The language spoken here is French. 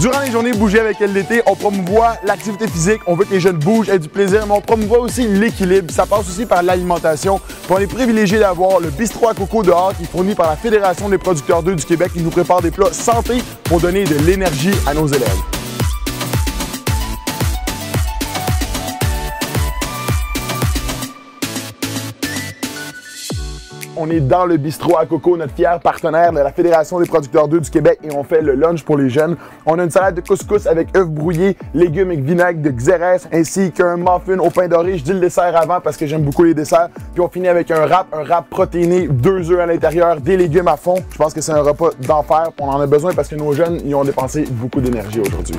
Durant les journées Bouger avec LDT, on promouvoit l'activité physique, on veut que les jeunes bougent, aient du plaisir, mais on promouvoit aussi l'équilibre. Ça passe aussi par l'alimentation. On est privilégié d'avoir le bistrot à coco dehors qui est fourni par la Fédération des producteurs d'oeufs du Québec qui nous prépare des plats santé pour donner de l'énergie à nos élèves. On est dans le bistrot à coco, notre fier partenaire de la Fédération des producteurs d'œufs du Québec et on fait le lunch pour les jeunes. On a une salade de couscous avec œufs brouillés, légumes avec vinaigre de xérès ainsi qu'un muffin au pain doré. Je dis le dessert avant parce que j'aime beaucoup les desserts. Puis on finit avec un wrap protéiné, 2 œufs à l'intérieur, des légumes à fond. Je pense que c'est un repas d'enfer. On en a besoin parce que nos jeunes y ont dépensé beaucoup d'énergie aujourd'hui.